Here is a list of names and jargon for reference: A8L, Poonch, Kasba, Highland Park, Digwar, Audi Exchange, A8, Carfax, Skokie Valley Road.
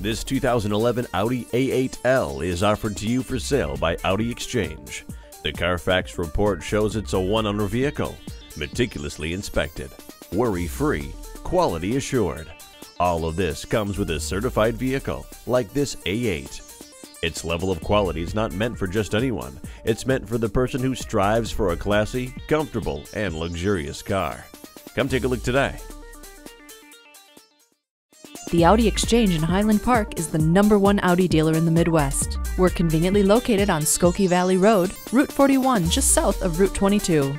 This 2011 Audi A8L is offered to you for sale by Audi Exchange. The Carfax report shows it's a one-owner vehicle, meticulously inspected, worry-free, quality assured. All of this comes with a certified vehicle like this A8. Its level of quality is not meant for just anyone. It's meant for the person who strives for a classy, comfortable, and luxurious car. Come take a look today. The Audi Exchange in Highland Park is the #1 Audi dealer in the Midwest. We're conveniently located on Skokie Valley Road, Route 41, just south of Route 22.